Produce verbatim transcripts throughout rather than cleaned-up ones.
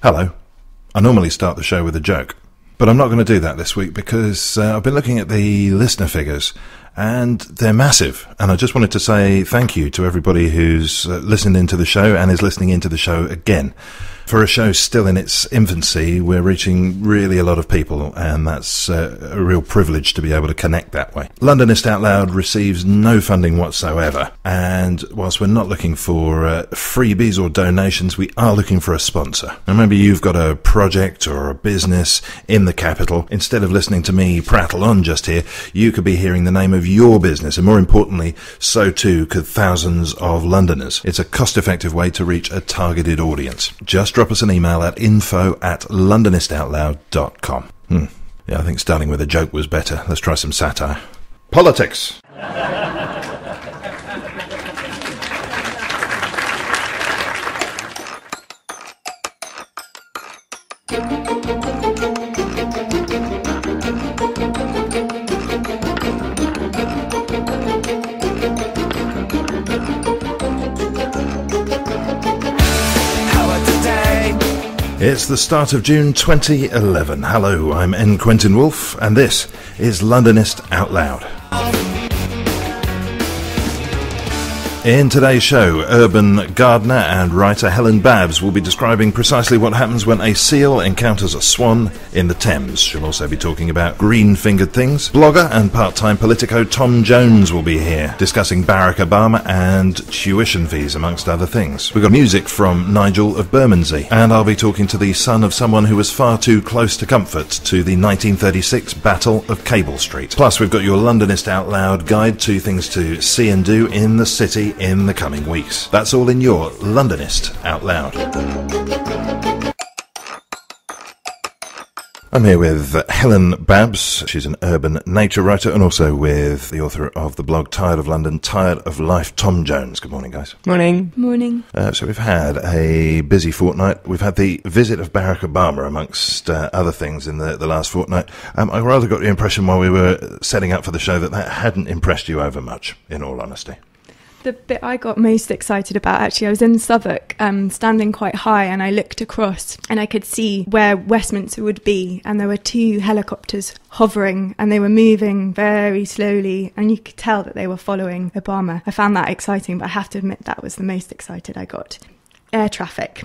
Hello. I normally start the show with a joke, but I'm not going to do that this week because uh, I've been looking at the listener figures and they're massive. And I just wanted to say thank you to everybody who's uh, listened into the show and is listening into the show again. For a show still in its infancy, we're reaching really a lot of people, and that's uh, a real privilege to be able to connect that way. Londonist Out Loud receives no funding whatsoever, and whilst we're not looking for uh, freebies or donations, we are looking for a sponsor. Now maybe you've got a project or a business in the capital. Instead of listening to me prattle on just here, you could be hearing the name of your business, and more importantly, so too could thousands of Londoners. It's a cost-effective way to reach a targeted audience. Just drop us an email at info at londonistoutloud dot com. Hmm. Yeah, I think starting with a joke was better. Let's try some satire. Politics! It's the start of June twenty eleven. Hello, I'm N. Quentin Woolf, and this is Londonist Out Loud. In today's show, urban gardener and writer Helen Babbs will be describing precisely what happens when a seal encounters a swan in the Thames. She'll also be talking about green-fingered things. Blogger and part-time Politico Tom Jones will be here, discussing Barack Obama and tuition fees, amongst other things. We've got music from Nigel of Bermondsey, and I'll be talking to the son of someone who was far too close to comfort to the nineteen thirty-six Battle of Cable Street. Plus, we've got your Londonist Out Loud guide to things to see and do in the city in the coming weeks. That's all in your Londonist Out Loud. I'm here with Helen Babbs. She's an urban nature writer, and also with the author of the blog Tired of London, Tired of Life, Tom Jones. Good morning, guys. Morning. Morning. Uh, so we've had a busy fortnight. We've had the visit of Barack Obama, amongst uh, other things, in the, the last fortnight. Um, I rather got the impression while we were setting up for the show that that hadn't impressed you over much, in all honesty. The bit I got most excited about, actually, I was in Southwark, um, standing quite high, and I looked across and I could see where Westminster would be, and there were two helicopters hovering and they were moving very slowly, and you could tell that they were following Obama. I found that exciting, but I have to admit that was the most excited I got. Air traffic.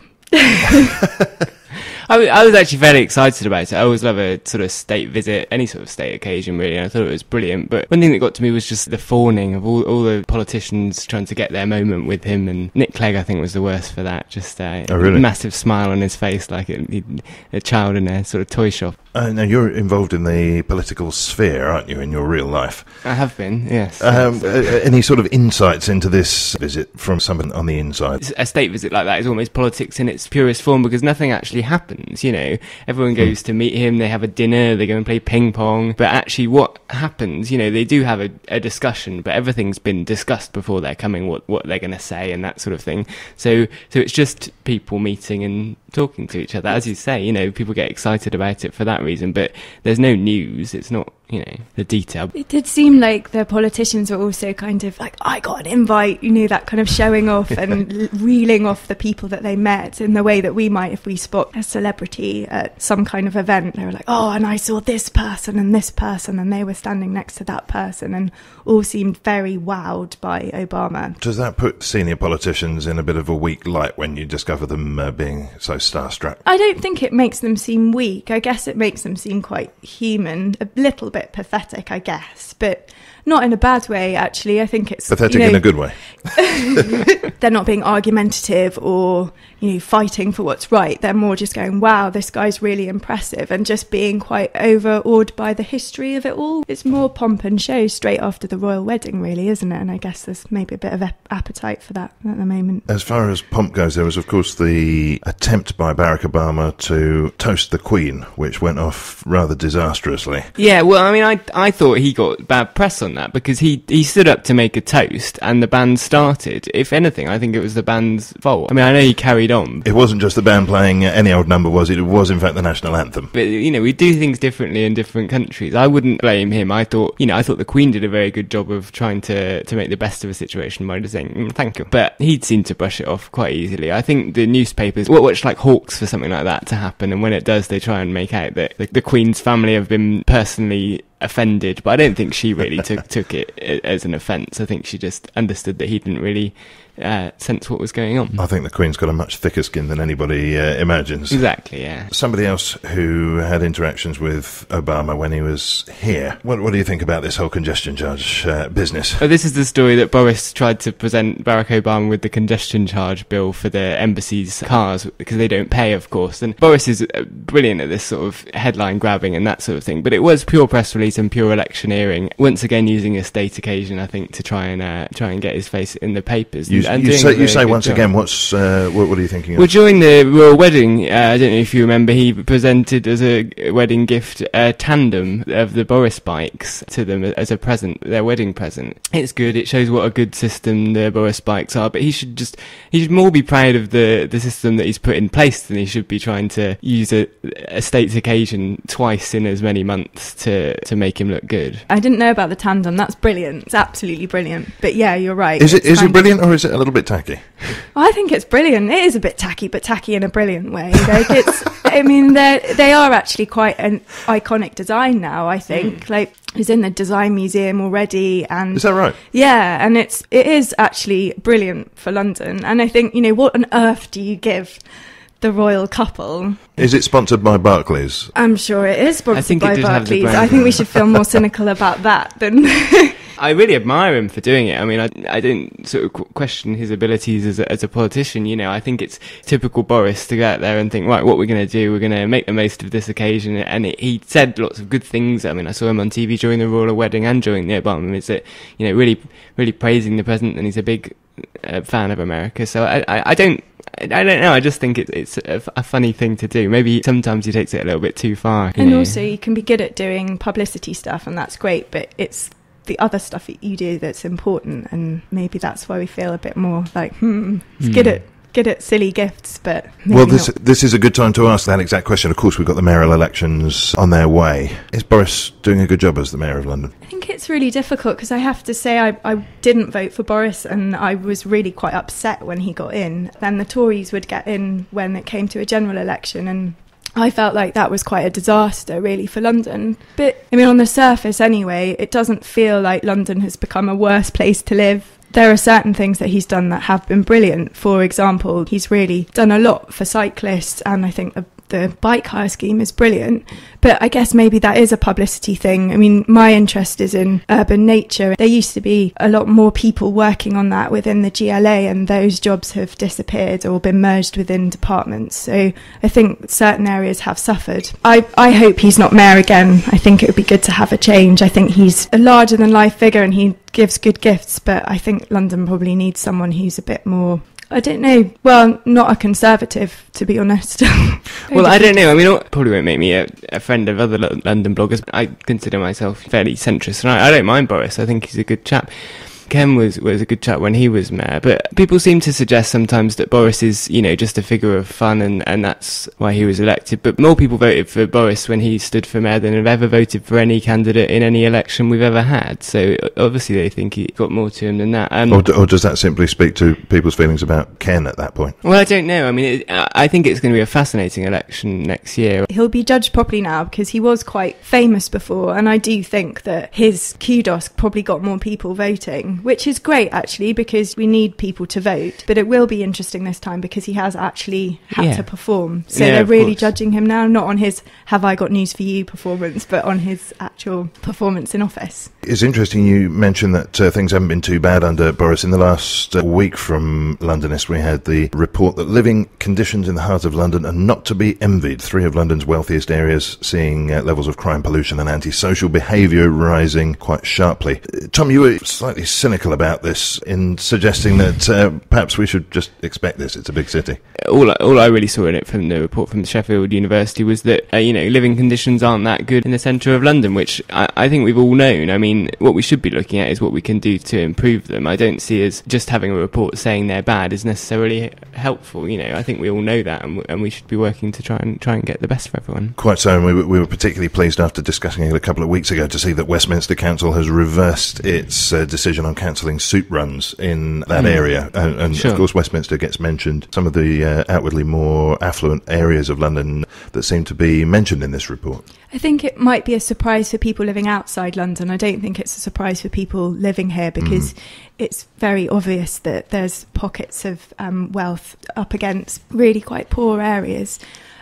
I was actually very excited about it. I always love a sort of state visit, any sort of state occasion, really, and I thought it was brilliant. But one thing that got to me was just the fawning of all, all the politicians trying to get their moment with him, and Nick Clegg, I think, was the worst for that. Just uh, oh, really? A massive smile on his face, like a, a child in a sort of toy shop. Uh, now, you're involved in the political sphere, aren't you, in your real life? I have been, yes. Um, yes. Uh, any sort of insights into this visit from someone on the inside? A state visit like that is almost politics in its purest form, because nothing actually happens. You know, everyone goes to meet him, they have a dinner, they go and play ping pong, but actually what happens, you know, they do have a, a discussion, but everything's been discussed before they're coming, what what they're going to say and that sort of thing. So so it's just people meeting and talking to each other. As you say, you know, people get excited about it for that reason, but there's no news. It's not, you know, the detail. It did seem like the politicians were also kind of like, I got an invite, you know, that kind of showing off and reeling off the people that they met, in the way that we might if we spot a celebrity at some kind of event. They were like, oh, and I saw this person and this person, and they were standing next to that person, and all seemed very wowed by Obama. Does that put senior politicians in a bit of a weak light when you discover them uh, being so starstruck? I don't think it makes them seem weak. I guess it makes them seem quite human, a little bit pathetic, I guess, but not in a bad way, actually. I think it's pathetic, you know, in a good way. They're not being argumentative or, you know, fighting for what's right. They're more just going, wow, this guy's really impressive, and just being quite overawed by the history of it all. It's more pomp and show straight after the royal wedding, really, isn't it? And I guess there's maybe a bit of a appetite for that at the moment. As far as pomp goes, there was, of course, the attempt by Barack Obama to toast the Queen, which went off rather disastrously. Yeah, well, I mean, I, I thought he got bad press on on that, because he, he stood up to make a toast and the band started. If anything, I think it was the band's fault. I mean, I know he carried on. It wasn't just the band playing any old number, was it? It was, in fact, the national anthem. But, you know, we do things differently in different countries. I wouldn't blame him. I thought, you know, I thought the Queen did a very good job of trying to, to make the best of a situation by just saying, mm, thank you. But he'd seemed to brush it off quite easily. I think the newspapers watch like hawks for something like that to happen, and when it does, they try and make out that the, the Queen's family have been personally offended, but I don't think she really took took it as an offence. I think she just understood that he didn't really uh, sense what was going on. I think the Queen's got a much thicker skin than anybody uh, imagines. Exactly, yeah. Somebody else who had interactions with Obama when he was here. What, what do you think about this whole congestion charge uh, business? Oh, this is the story that Boris tried to present Barack Obama with, the congestion charge bill for the embassy's cars, because they don't pay, of course. And Boris is brilliant at this sort of headline grabbing and that sort of thing, but it was pure press release and pure electioneering, once again using a state occasion, I think, to try and uh, try and get his face in the papers. You, and you doing say, you say once job. again, what's uh, what, what are you thinking of? Well, during the royal wedding, uh, I don't know if you remember, he presented as a wedding gift a tandem of the Boris Bikes to them as a present, their wedding present. It's good, it shows what a good system the Boris Bikes are, but he should just, he should more be proud of the, the system that he's put in place than he should be trying to use a, a state occasion twice in as many months to, to make make him look good. I didn't know about the tandem. That's brilliant. It's absolutely brilliant. But yeah, you're right. Is it is it brilliant of... or is it a little bit tacky? Well, I think it's brilliant. It is a bit tacky, but tacky in a brilliant way. Like it's, I mean, they they are actually quite an iconic design now, I think. Mm. Like, it's in the Design Museum already, and is that right? Yeah, and it's it is actually brilliant for London. And I think, you know, what on earth do you give the royal couple? Is it sponsored by Barclays? I'm sure it is sponsored by Barclays. I think we should feel more cynical about that than... I really admire him for doing it. I mean, I, I don't sort of question his abilities as a, as a politician, you know. I think it's typical Boris to go out there and think, right, what we're going to do, we're going to make the most of this occasion. And it, he said lots of good things. I mean, I saw him on T V during the royal wedding and during the Obama visit, you know, really, really praising the president, and he's a big uh, fan of America. So I, I, I don't... I don't know, I just think it, it's a, a funny thing to do. Maybe sometimes he takes it a little bit too far. And know. also you can be good at doing publicity stuff, and that's great, but it's the other stuff that you do that's important, and maybe that's why we feel a bit more like, hmm, it's mm. good at... good at silly gifts, but well, this not. this is a good time to ask that exact question. Of course, we've got the mayoral elections on their way. Is Boris doing a good job as the mayor of London? I think it's really difficult, because I have to say I, I didn't vote for Boris, and I was really quite upset when he got in. Then the Tories would get in when it came to a general election, and I felt like that was quite a disaster, really, for London. But I mean, on the surface anyway, it doesn't feel like London has become a worse place to live. There are certain things that he's done that have been brilliant. For example, he's really done a lot for cyclists, and I think the, the bike hire scheme is brilliant. But I guess maybe that is a publicity thing. I mean, my interest is in urban nature. There used to be a lot more people working on that within the G L A, and those jobs have disappeared or been merged within departments. So I think certain areas have suffered. I, I hope he's not mayor again. I think it would be good to have a change. I think he's a larger-than-life figure, and he gives good gifts, but I think London probably needs someone who's a bit more, I don't know, well, not a conservative, to be honest. Well, I don't know. I mean, it probably won't make me a, a friend of other London bloggers, but I consider myself fairly centrist, and I, I don't mind Boris. I think he's a good chap. Ken was, was a good chap when he was mayor, but people seem to suggest sometimes that Boris is, you know, just a figure of fun, and, and that's why he was elected. But more people voted for Boris when he stood for mayor than have ever voted for any candidate in any election we've ever had. So obviously they think he got more to him than that. Um, or, or does that simply speak to people's feelings about Ken at that point? Well, I don't know. I mean, it, I think it's going to be a fascinating election next year. He'll be judged properly now, because he was quite famous before, and I do think that his kudos probably got more people voting, which is great, actually, because we need people to vote. But it will be interesting this time, because he has actually had yeah. to perform. So yeah, they're really course. judging him now, not on his "Have I Got News for You" performance, but on his actual performance in office. It's interesting you mentioned that uh, things haven't been too bad under Boris. In the last uh, week from Londonist, we had the report that living conditions in the heart of London are not to be envied. Three of London's wealthiest areas seeing uh, levels of crime, pollution and antisocial behaviour rising quite sharply. Uh, Tom, you were slightly cynical about this in suggesting that uh, perhaps we should just expect this. It's a big city. All I, all I really saw in it from the report from Sheffield University was that, uh, you know, living conditions aren't that good in the centre of London, which I, I think we've all known. I mean, what we should be looking at is what we can do to improve them. I don't see as just having a report saying they're bad is necessarily helpful. You know, I think we all know that, and, and we should be working to try and try and get the best for everyone. Quite so, and we, we were particularly pleased after discussing it a couple of weeks ago to see that Westminster Council has reversed its uh, decision on cancelling soup runs in that mm. area, and, and sure. of course Westminster gets mentioned. Some of the uh, outwardly more affluent areas of London that seem to be mentioned in this report. I think it might be a surprise for people living outside London. I don't think it's a surprise for people living here, because mm. it's very obvious that there's pockets of um, wealth up against really quite poor areas.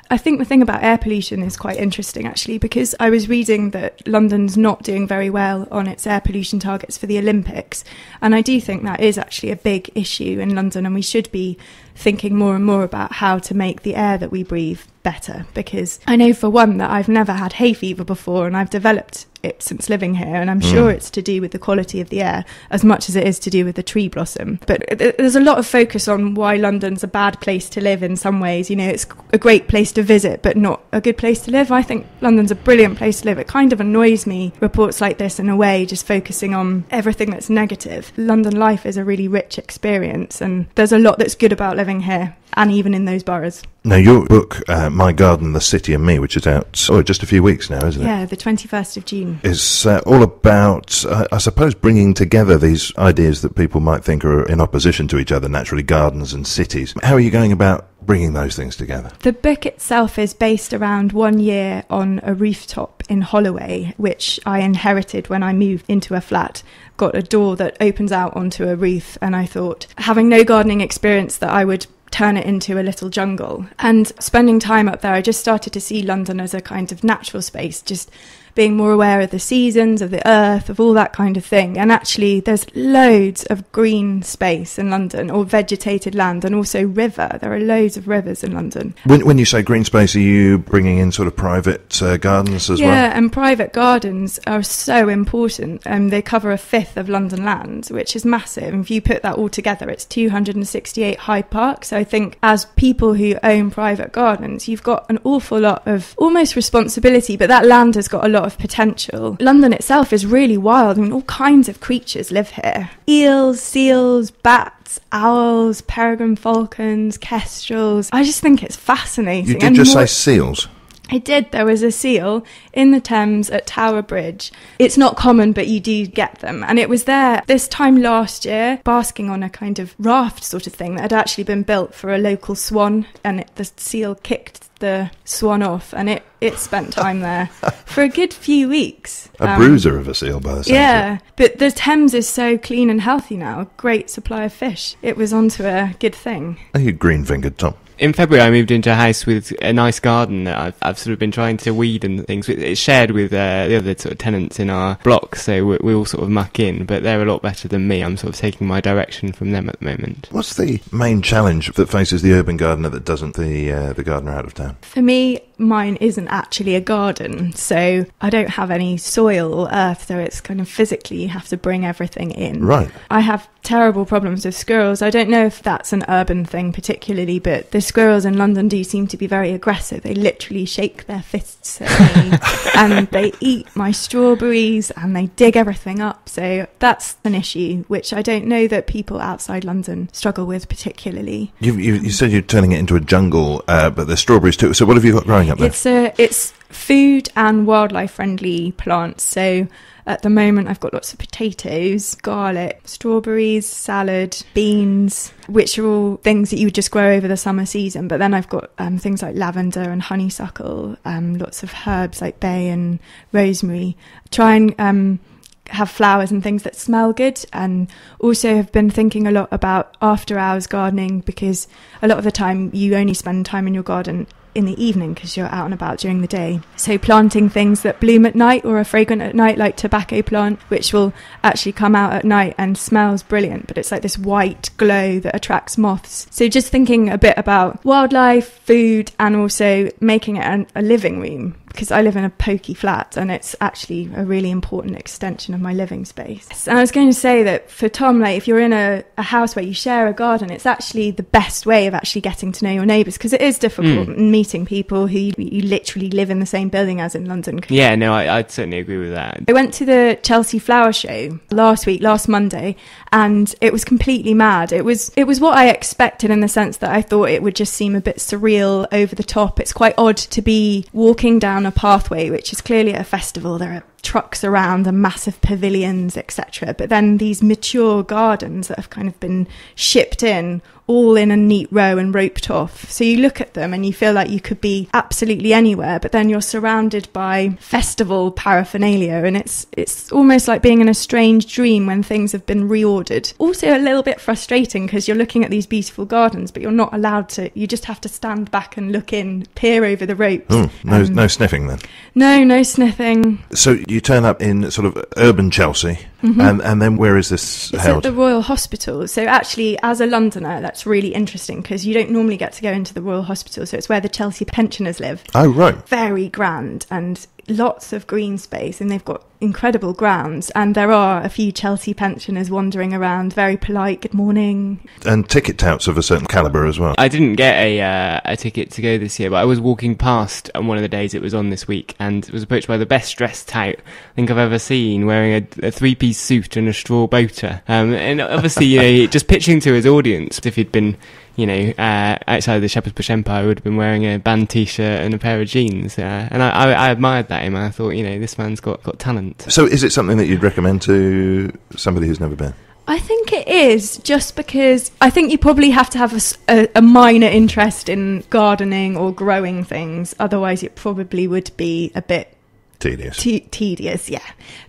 I think the thing about air pollution is quite interesting, actually, because I was reading that London's not doing very well on its air pollution targets for the Olympics. And I do think that is actually a big issue in London, and we should be thinking more and more about how to make the air that we breathe better. Because I know, for one, that I've never had hay fever before, and I've developed it since living here, and I'm mm. sure it's to do with the quality of the air as much as it is to do with the tree blossom. But there's a lot of focus on why London's a bad place to live in some ways. You know, it's a great place to visit but not a good place to live. I think London's a brilliant place to live. It kind of annoys me, reports like this, in a way, just focusing on everything that's negative. London life is a really rich experience, and there's a lot that's good about living here and even in those boroughs. Now, your book, uh, My Garden, The City and Me, which is out oh, just a few weeks now, isn't it? Yeah, the twenty-first of June. It's uh, all about, uh, I suppose, bringing together these ideas that people might think are in opposition to each other, naturally, gardens and cities. How are you going about bringing those things together? The book itself is based around one year on a rooftop in Holloway, which I inherited when I moved into a flat. Got a door that opens out onto a roof, and I thought, having no gardening experience, that I would turn it into a little jungle. And spending time up there, I just started to see London as a kind of natural space, just being more aware of the seasons, of the earth, of all that kind of thing. And actually, there's loads of green space in London, or vegetated land, and also river. There are loads of rivers in London. When, when you say green space, are you bringing in sort of private uh, gardens as yeah, well? Yeah, and private gardens are so important. Um, they cover a fifth of London land, which is massive. And if you put that all together, it's two hundred sixty-eight Hyde Park. So I think as people who own private gardens, you've got an awful lot of almost responsibility, but that land has got a lot of potential. London itself is really wild. I mean, all kinds of creatures live here. Eels, seals, bats, owls, peregrine falcons, kestrels. I just think it's fascinating. You did and just more- say seals? I did. There was a seal in the Thames at Tower Bridge. It's not common, but you do get them. And it was there this time last year, basking on a kind of raft sort of thing that had actually been built for a local swan. And it, the seal kicked the swan off, and it, it spent time there for a good few weeks. A um, bruiser of a seal, by the sound. Yeah, but the Thames is so clean and healthy now. Great supply of fish. It was onto a good thing. Are you green-fingered, Tom? In February, I moved into a house with a nice garden that I've, I've sort of been trying to weed and things. It's shared with uh, the other sort of tenants in our block, so we, we all sort of muck in, but they're a lot better than me. I'm sort of taking my direction from them at the moment. What's the main challenge that faces the urban gardener that doesn't the uh, the gardener out of town? For me, mine isn't actually a garden, so I don't have any soil or earth, so it's kind of physically you have to bring everything in. Right. I have terrible problems with squirrels. I don't know if that's an urban thing particularly, but the squirrels in London do seem to be very aggressive. They literally shake their fists at me and they eat my strawberries and they dig everything up. So that's an issue which I don't know that people outside London struggle with particularly. You, you, you said you're turning it into a jungle, uh, but there's strawberries too. So what have you got growing? It's a, it's food and wildlife friendly plants. So at the moment I've got lots of potatoes, garlic, strawberries, salad, beans, which are all things that you would just grow over the summer season. But then I've got um, things like lavender and honeysuckle, um, lots of herbs like bay and rosemary. Try and um, have flowers and things that smell good, and also have been thinking a lot about after hours gardening, because a lot of the time you only spend time in your garden in the evening because you're out and about during the day. So planting things that bloom at night or are fragrant at night, like tobacco plant, which will actually come out at night and smells brilliant, but it's like this white glow that attracts moths. So just thinking a bit about wildlife, food, and also making it an, a living room. because I live in a pokey flat and it's actually a really important extension of my living space. And I was going to say that for Tom, like, if you're in a, a house where you share a garden, it's actually the best way of actually getting to know your neighbours, because it is difficult mm. meeting people who you, you literally live in the same building as in London. Yeah, no, I, I'd certainly agree with that. I went to the Chelsea Flower Show last week, last Monday, and it was completely mad. It was, it was what I expected in the sense that I thought it would just seem a bit surreal, over the top. It's quite odd to be walking down a pathway, which is clearly at a festival. There are trucks around and massive pavilions, et cetera. But then these mature gardens that have kind of been shipped in, all in a neat row and roped off. So you look at them and you feel like you could be absolutely anywhere, but then you're surrounded by festival paraphernalia, and it's it's almost like being in a strange dream when things have been reordered. Also a little bit frustrating, because you're looking at these beautiful gardens, but you're not allowed to, you just have to stand back and look in, peer over the ropes. Ooh, no, um, no sniffing then? No, no sniffing. So you turn up in sort of urban Chelsea, mm-hmm. and, and then where is this it's held? At the Royal Hospital. So actually, as a Londoner, that's really interesting, because you don't normally get to go into the Royal Hospital, so it's where the Chelsea pensioners live. Oh, right. Very grand and lots of green space, and they've got incredible grounds, and there are a few Chelsea pensioners wandering around, very polite, good morning. And ticket touts of a certain calibre as well. I didn't get a uh, a ticket to go this year, but I was walking past on one of the days it was on this week, and was approached by the best dressed tout I think I've ever seen, wearing a, a three-piece suit and a straw boater. Um, and obviously, you know, just pitching to his audience, if he'd been, you know, uh, outside of the Shepherd's Bush Empire, would have been wearing a band t-shirt and a pair of jeans. Uh, and I, I, I admired that him. I thought, you know, this man's got, got talent. So is it something that you'd recommend to somebody who's never been? I think it is, just because I think you probably have to have a, a, a minor interest in gardening or growing things. Otherwise, it probably would be a bit... Tedious. Te- tedious, yeah.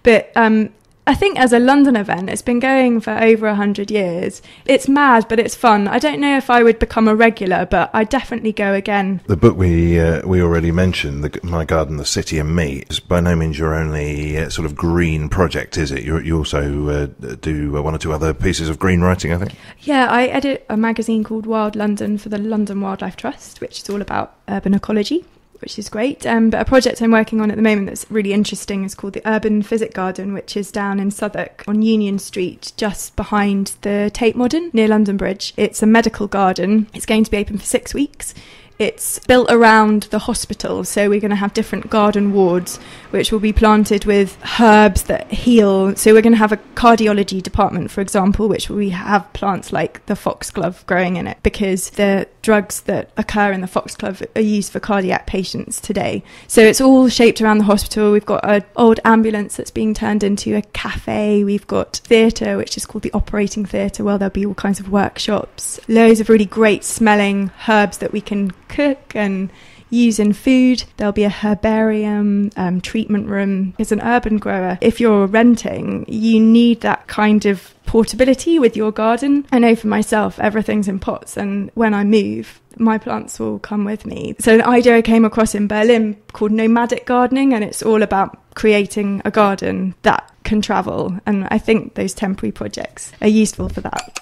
But... um I think as a London event, it's been going for over a hundred years. It's mad, but it's fun. I don't know if I would become a regular, but I'd definitely go again. The book we uh, we already mentioned, the, My Garden, The City and Me, is by no means your only uh, sort of green project, is it? You, you also uh, do uh, one or two other pieces of green writing, I think. Yeah, I edit a magazine called Wild London for the London Wildlife Trust, which is all about urban ecology, which is great. Um, but a project I'm working on at the moment that's really interesting is called the Urban Physic Garden, which is down in Southwark on Union Street, just behind the Tate Modern near London Bridge. It's a medical garden. It's going to be open for six weeks. It's built around the hospital, so we're going to have different garden wards which will be planted with herbs that heal. So we're going to have a cardiology department, for example, which we have plants like the foxglove growing in it, because the drugs that occur in the foxglove are used for cardiac patients today. So it's all shaped around the hospital. We've got an old ambulance that's being turned into a cafe. We've got theatre, which is called the Operating Theatre, where there'll be all kinds of workshops, loads of really great smelling herbs that we can cook and use in food. There'll be a herbarium, um, treatment room. As an urban grower, if you're renting, you need that kind of portability with your garden. I know for myself, everything's in pots, and when I move, my plants will come with me. So an idea I came across in Berlin called nomadic gardening, and it's all about creating a garden that can travel. And I think those temporary projects are useful for that.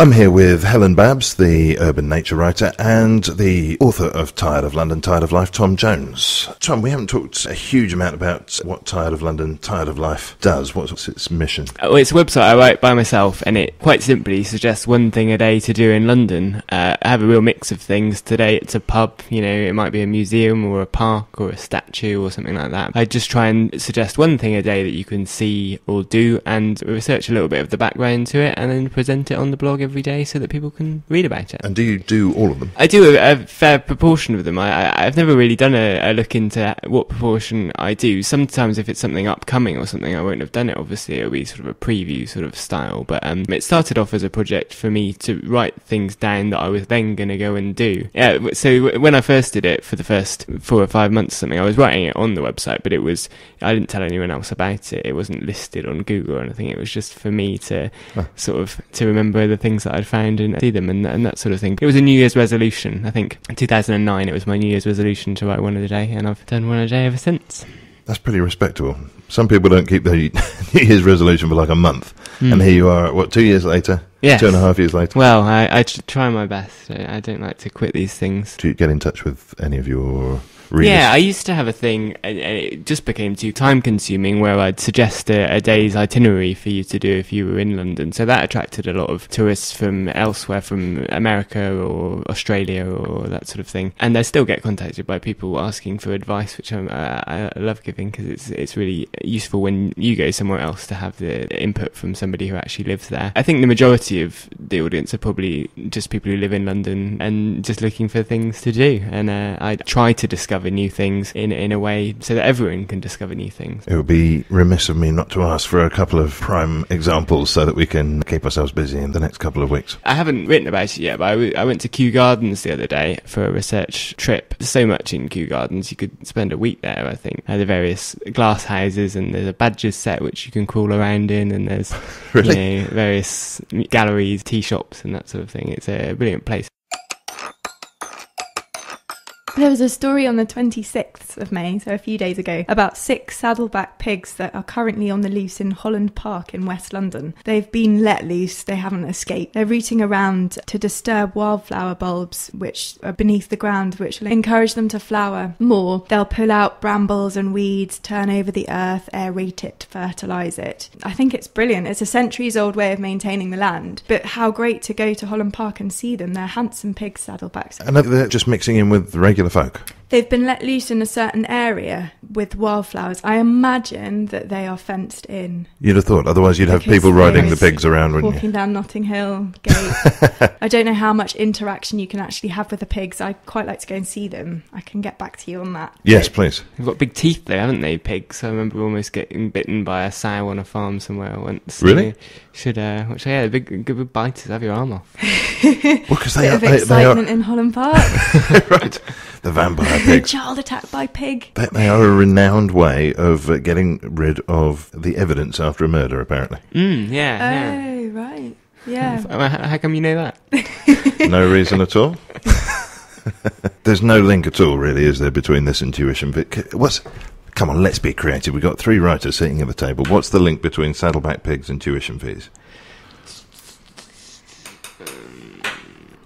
I'm here with Helen Babbs, the urban nature writer, and the author of Tired of London, Tired of Life, Tom Jones. Tom, we haven't talked a huge amount about what Tired of London, Tired of Life does. What's its mission? Oh, it's a website I write by myself, and it quite simply suggests one thing a day to do in London. Uh, I have a real mix of things. Today it's a pub, you know, it might be a museum or a park or a statue or something like that. I just try and suggest one thing a day that you can see or do, and research a little bit of the background to it, and then present it on the blog every day so that people can read about it. And do you do all of them? I do a, a fair proportion of them. I, I, I've never really done a, a look into what proportion I do. Sometimes if it's something upcoming or something, I won't have done it. Obviously, it'll be sort of a preview sort of style. But um, it started off as a project for me to write things down that I was then going to go and do. Yeah, so when I first did it for the first four or five months or something, I was writing it on the website, but it was, I didn't tell anyone else about it. It wasn't listed on Google or anything. It was just for me to huh. sort of to remember the things that I'd found and see them and, and that sort of thing. It was a New Year's resolution. I think in two thousand nine it was my New Year's resolution to write one a day, and I've done one a day ever since. That's pretty respectable. Some people don't keep their New Year's resolution for like a month, mm. and here you are, what, two years later? Yes. Two and a half years later. Well, I, I try my best. I don't like to quit these things. Do you get in touch with any of your readers? Yeah, I used to have a thing, and it just became too time-consuming, where I'd suggest a, a day's itinerary for you to do if you were in London. So that attracted a lot of tourists from elsewhere, from America or Australia or that sort of thing. And I still get contacted by people asking for advice, which I'm, I, I love giving, because it's, it's really useful when you go somewhere else to have the input from somebody who actually lives there. I think the majority of the audience are probably just people who live in London and just looking for things to do. And uh, I try to discover new things in in a way so that everyone can discover new things. It would be remiss of me not to ask for a couple of prime examples so that we can keep ourselves busy in the next couple of weeks. I haven't written about it yet, but I, w I went to Kew Gardens the other day for a research trip. There's so much in Kew Gardens, you could spend a week there, I think. There are various glass houses, and there's a badgers set which you can crawl around in, and there's really? you know, various galleries, tea shops and that sort of thing. It's a brilliant place. There was a story on the twenty-sixth of May, so a few days ago, about six saddleback pigs that are currently on the loose in Holland Park in West London. They've been let loose, they haven't escaped. They're rooting around to disturb wildflower bulbs which are beneath the ground, which will encourage them to flower more. They'll pull out brambles and weeds, turn over the earth, aerate it, fertilise it. I think it's brilliant. It's a centuries old way of maintaining the land, but how great to go to Holland Park and see them. They're handsome pigs, saddlebacks. And they're just mixing in with the regular the folk. They've been let loose in a certain area with wildflowers. I imagine that they are fenced in. You'd have thought, otherwise you'd have because people riding the pigs around, wouldn't walking you? Walking down Notting Hill Gate. I don't know how much interaction you can actually have with the pigs. I quite like to go and see them. I can get back to you on that. Yes, please. They've got big teeth though, haven't they, pigs? I remember almost getting bitten by a sow on a farm somewhere once. Really? You should, uh, which, yeah, the big, big biters have your arm off. Well, cause they, are, they, they are... in Holland Park. Right. The vampire pigs. Child attacked by pig. They, they are a renowned way of uh, getting rid of the evidence after a murder, apparently. Mm, yeah. Oh, yeah. Right. Yeah. How, how come you know that? No reason at all. There's no link at all, really, is there, between this and tuition? But what's... Come on, let's be creative. We've got three writers sitting at the table. What's the link between saddleback pigs and tuition fees?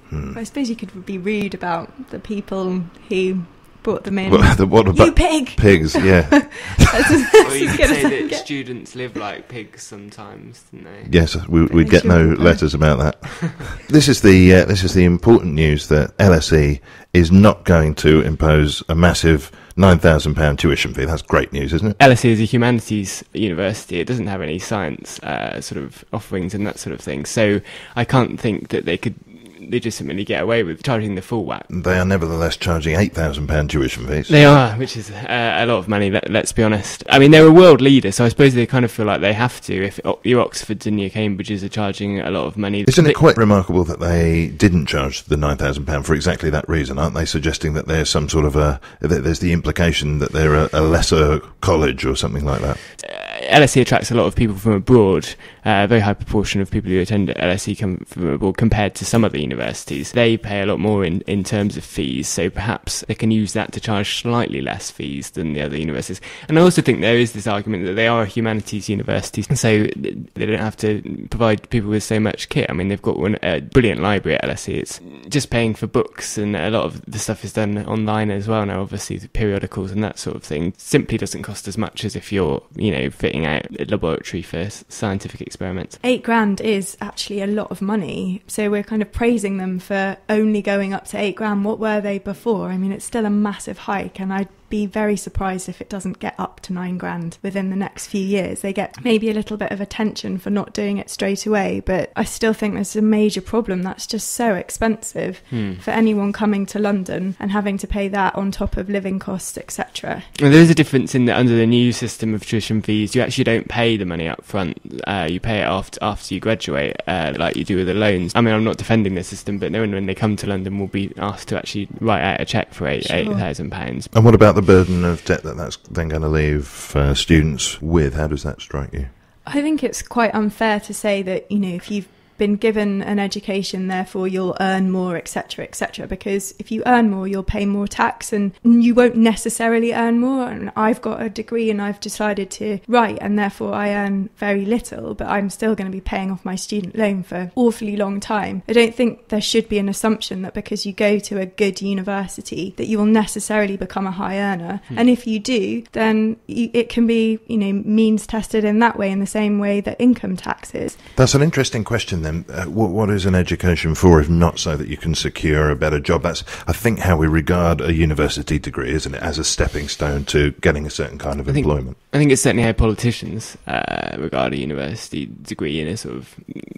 Hmm. I suppose you could be rude about the people who brought them in. Well, the, what about you pig? Pigs, yeah. That's just, that's well, you could say that get. Students live like pigs sometimes, don't they? Yes, we, we'd get no letters about that. This is the uh, this is the important news that L S E is not going to impose a massive nine thousand pound tuition fee. That's great news, isn't it? L S E is a humanities university. It doesn't have any science uh, sort of offerings and that sort of thing. So I can't think that they could legitimately get away with charging the full whack. They are nevertheless charging eight thousand pound tuition fees. They are, which is uh, a lot of money, let, let's be honest. I mean, they're a world leader, so I suppose they kind of feel like they have to, if your Oxfords and your Cambridges are charging a lot of money. Isn't it quite remarkable that they didn't charge the nine thousand pound for exactly that reason? Aren't they suggesting that there's some sort of a, that there's the implication that they're a, a lesser college or something like that? Uh, L S E attracts a lot of people from abroad. Uh, a very high proportion of people who attend L S E come from abroad compared to some of the universities. They pay a lot more in, in terms of fees, so perhaps they can use that to charge slightly less fees than the other universities. And I also think there is this argument that they are a humanities university, so they don't have to provide people with so much kit. I mean, they've got one, a brilliant library at L S E. It's just paying for books, and a lot of the stuff is done online as well now, obviously, the periodicals and that sort of thing. Simply doesn't cost as much as if you're, you know, fitting out a laboratory for scientific experiments. Eight grand is actually a lot of money, so we're kind of praising them for only going up to eight grand. What were they before? I mean, it's still a massive hike, and I'd be very surprised if it doesn't get up to nine grand within the next few years. They get maybe a little bit of attention for not doing it straight away, but I still think there's a major problem. That's just so expensive hmm. for anyone coming to London and having to pay that on top of living costs, et cetera. Well, there is a difference in that under the new system of tuition fees, you actually don't pay the money up front. Uh, you pay it after, after you graduate, uh, like you do with the loans. I mean, I'm not defending the system, but no one when they come to London will be asked to actually write out a cheque for eight, sure. eight thousand pounds. And what about the burden of debt that that's then going to leave uh, students with? How does that strike you? I think it's quite unfair to say that, you know, if you've been given an education, therefore you'll earn more, et cetera, et cetera. Because if you earn more, you'll pay more tax, and you won't necessarily earn more. And I've got a degree, and I've decided to write, and therefore I earn very little, but I'm still going to be paying off my student loan for an awfully long time. I don't think there should be an assumption that because you go to a good university that you will necessarily become a high earner. Hmm. And if you do, then you, it can be, you know, means tested in that way, in the same way that income tax is. That's an interesting question, then. Uh, what, what is an education for, if not so that you can secure a better job? That's, I think, how we regard a university degree, isn't it, as a stepping stone to getting a certain kind of I think, employment. I think it's certainly how politicians uh, regard a university degree in a sort of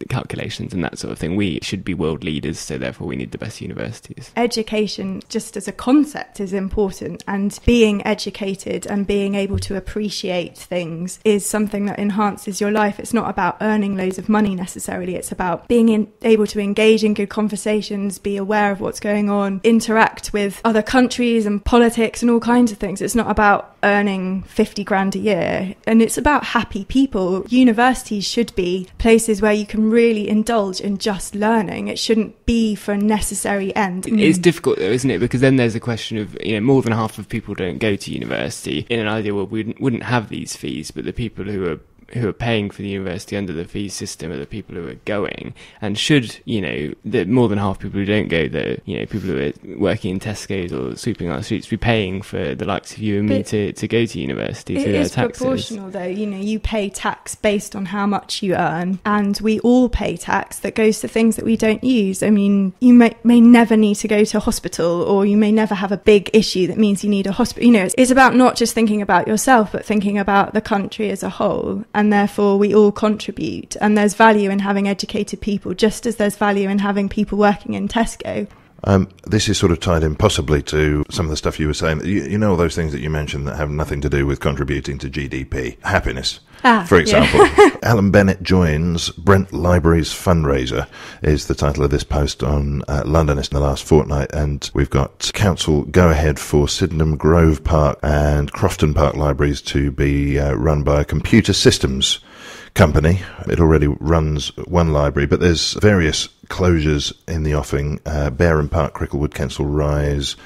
calculations and that sort of thing. We should be world leaders, so therefore we need the best universities. Education, just as a concept, is important, and being educated and being able to appreciate things is something that enhances your life. It's not about earning loads of money necessarily, it's about being in, able to engage in good conversations, be aware of what's going on, interact with other countries and politics and all kinds of things. It's not about earning fifty grand a year, and it's about happy people. Universities should be places where you can really indulge in just learning. It shouldn't be for a necessary end. It's difficult though, isn't it? Because then there's a question of, you know, more than half of people don't go to university. In an ideal world, we wouldn't have these fees, but the people who are who are paying for the university under the fee system are the people who are going. And should, you know, the more than half people who don't go, the, you know, people who are working in Tesco's or sweeping our streets, be paying for the likes of you and but me to, to go to university through their taxes. It is proportional though, you know, you pay tax based on how much you earn, and we all pay tax that goes to things that we don't use. I mean, you may, may never need to go to hospital, or you may never have a big issue that means you need a hospital. You know, it's, it's about not just thinking about yourself, but thinking about the country as a whole. And therefore we all contribute, and there's value in having educated people, just as there's value in having people working in Tesco. Um, this is sort of tied in possibly to some of the stuff you were saying. You, you know, all those things that you mentioned that have nothing to do with contributing to G D P. Happiness, ah, for example. Yeah. Alan Bennett Joins Brent Library's Fundraiser is the title of this post on uh, Londonist in the last fortnight. And we've got council go-ahead for Sydenham Grove Park and Crofton Park Libraries to be uh, run by computer systems company. It already runs one library, but there's various closures in the offing. uh, Bareham Park, Cricklewood, Kensal Rise,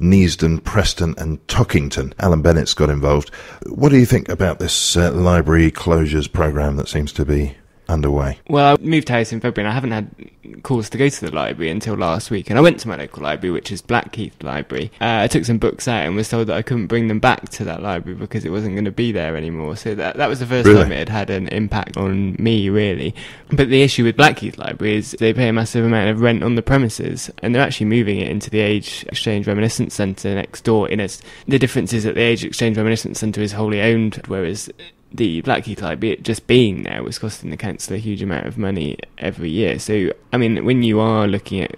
Neasden, Preston and Tockington. Alan Bennett's got involved. What do you think about this uh, library closures programme that seems to be underway? Well, I moved house in February and I haven't had calls to go to the library until last week, and I went to my local library, which is Blackheath Library. Uh, I took some books out and was told that I couldn't bring them back to that library because it wasn't going to be there anymore. So that that was the first really? time it had had an impact on me, really. But the issue with Blackheath Library is they pay a massive amount of rent on the premises, and they're actually moving it into the Age Exchange Reminiscence Centre next door. In it, the difference is that the Age Exchange Reminiscence Centre is wholly owned, whereas the Blackheath Library, it just being there, was costing the council a huge amount of money every year. So, I mean, when you are looking at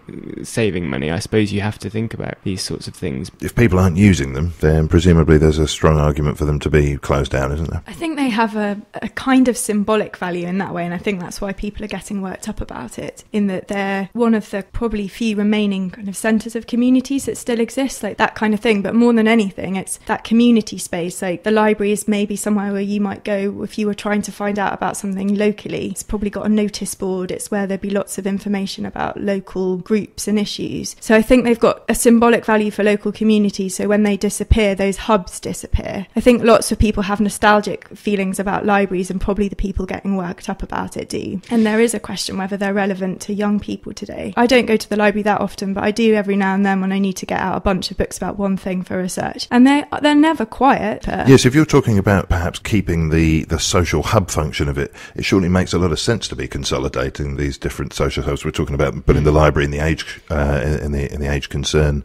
saving money, I suppose you have to think about these sorts of things. If people aren't using them, then presumably there's a strong argument for them to be closed down, isn't there? I think they have a, a kind of symbolic value in that way, and I think that's why people are getting worked up about it, in that they're one of the probably few remaining kind of centres of communities that still exist, like that kind of thing. But more than anything, it's that community space. Like the library is maybe somewhere where you might go if you were trying to find out about something locally. It's probably got a notice board. It's where there'd be lots of information about local groups and issues. So I think they've got a symbolic value for local communities. So when they disappear, those hubs disappear. I think lots of people have nostalgic feelings about libraries, and probably the people getting worked up about it do. And there is a question whether they're relevant to young people today. I don't go to the library that often, but I do every now and then when I need to get out a bunch of books about one thing for research. And they're, they're never quiet. But yes, if you're talking about perhaps keeping the the social hub function of it, it surely makes a lot of sense to be consolidating these different social hubs. We're talking about putting the library in the age uh, in the in the age concern,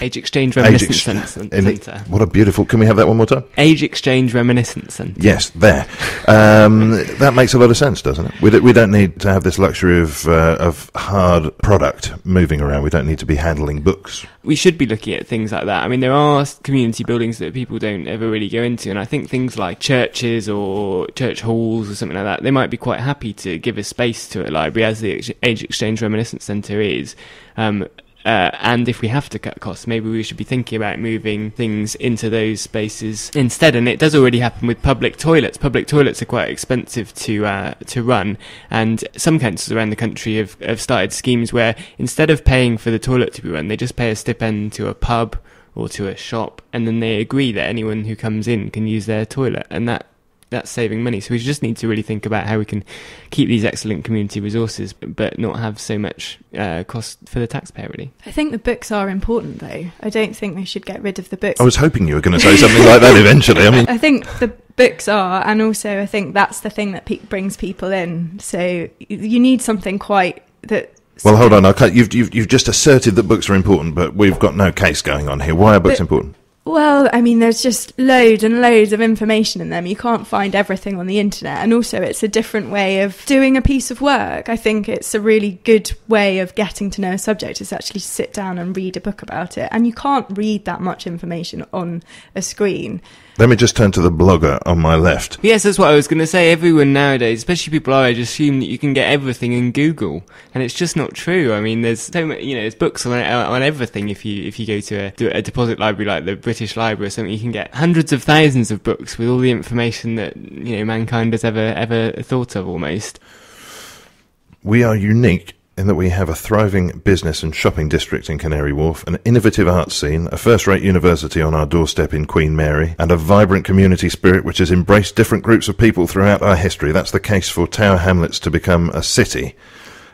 Age Exchange Reminiscence Centre. What a beautiful! Can we have that one more time? Age Exchange Reminiscence Centre. Yes, there. Um, that makes a lot of sense, doesn't it? We do, we don't need to have this luxury of uh, of hard product moving around. We don't need to be handling books. We should be looking at things like that. I mean, there are community buildings that people don't ever really go into, and I think things like churches or church halls or something like that, they might be quite happy to give a space to a library, as the Age Exchange Reminiscence Centre is. Um, Uh, and if we have to cut costs, maybe we should be thinking about moving things into those spaces instead. And it does already happen with public toilets. Public toilets are quite expensive to uh, to run, and some councils around the country have, have started schemes where instead of paying for the toilet to be run, they just pay a stipend to a pub or to a shop, and then they agree that anyone who comes in can use their toilet, and that that's saving money. So we just need to really think about how we can keep these excellent community resources but not have so much uh, cost for the taxpayer, really. I think the books are important, though. I don't think they should get rid of the books. I was hoping you were going to say something like that eventually. I mean, I think the books are, and also I think that's the thing that pe- brings people in. So you need something quite... that. Well, hold on. I can't, you've, you've, you've just asserted that books are important, but we've got no case going on here. Why are books but, important? Well, I mean, there's just loads and loads of information in them. You can't find everything on the internet. And also, it's a different way of doing a piece of work. I think it's a really good way of getting to know a subject is actually to sit down and read a book about it. And you can't read that much information on a screen. Let me just turn to the blogger on my left. Yes, that's what I was going to say. Everyone nowadays, especially people our age, assume that you can get everything in Google, and it's just not true. I mean, there's so many, you know, there's books on on everything. If you if you go to a, a deposit library like the British Library or something, you can get hundreds of thousands of books with all the information that, you know, mankind has ever ever thought of. Almost, we are unique in that we have a thriving business and shopping district in Canary Wharf, an innovative arts scene, a first-rate university on our doorstep in Queen Mary, and a vibrant community spirit which has embraced different groups of people throughout our history. That's the case for Tower Hamlets to become a city.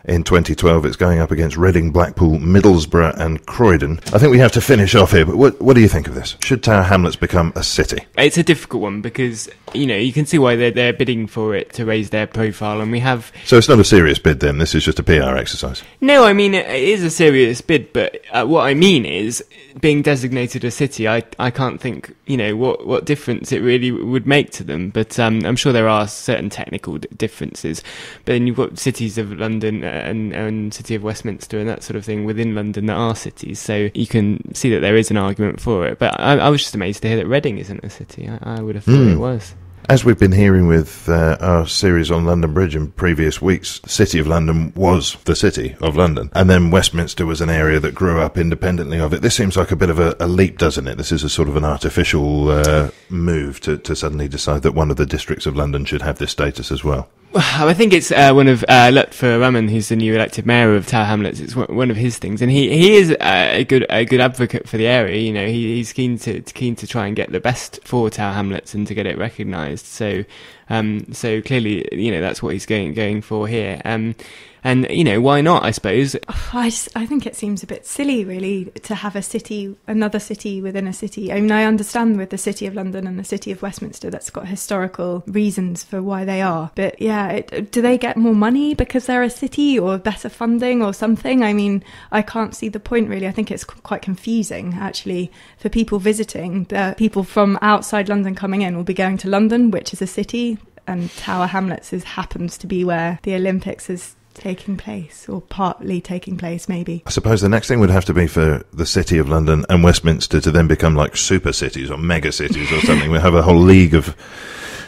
In twenty twelve, it's going up against Reading, Blackpool, Middlesbrough and Croydon. I think we have to finish off here, but what, what do you think of this? Should Tower Hamlets become a city? It's a difficult one because, you know, you can see why they're, they're bidding for it to raise their profile, and we have... So it's not a serious bid then, this is just a P R exercise? No, I mean, it is a serious bid, but uh, what I mean is, being designated a city, I, I can't think, you know, what, what difference it really would make to them, but um, I'm sure there are certain technical d- differences, but then you've got cities of London... And, and City of Westminster and that sort of thing within London that are cities, so you can see that there is an argument for it. But I, I was just amazed to hear that Reading isn't a city. I, I would have thought mm. it was. As we've been hearing with uh, our series on London Bridge in previous weeks, City of London was the City of London, and then Westminster was an area that grew up independently of it. This seems like a bit of a, a leap, doesn't it? This is a sort of an artificial uh, move to, to suddenly decide that one of the districts of London should have this status as well. Well, I think it's uh, one of uh, Lutfer Raman, who's the new elected mayor of Tower Hamlets. It's one of his things, and he he is a good a good advocate for the area. You know, he, he's keen to keen to try and get the best for Tower Hamlets and to get it recognised. So, um, so clearly, you know, that's what he's going going for here. Um, and you know, why not? I suppose. Oh, I I think it seems a bit silly, really, to have a city, another city within a city. I mean, I understand with the City of London and the City of Westminster, that's got historical reasons for why they are, but yeah. It, do they get more money because they're a city, or better funding or something? I mean, I can't see the point, really. I think it's c- quite confusing, actually, for people visiting. The people from outside London coming in will be going to London, which is a city, and Tower Hamlets is, happens to be where the Olympics is taking place, or partly taking place, maybe. I suppose the next thing would have to be for the City of London and Westminster to then become like super cities or mega cities or something. We'll have a whole league of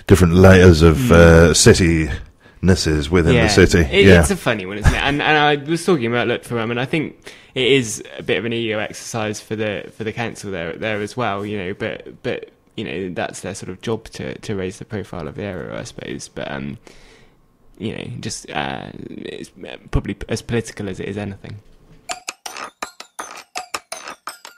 different layers of uh, city-nesses within yeah. the city. It, yeah. It's a funny one, isn't it? And, and I was talking about Lutferam, and I think it is a bit of an ego exercise for the for the council there there as well, you know, but, but you know, that's their sort of job to, to raise the profile of the area, I suppose. But, um, you know, just uh, it's probably as political as it is anything.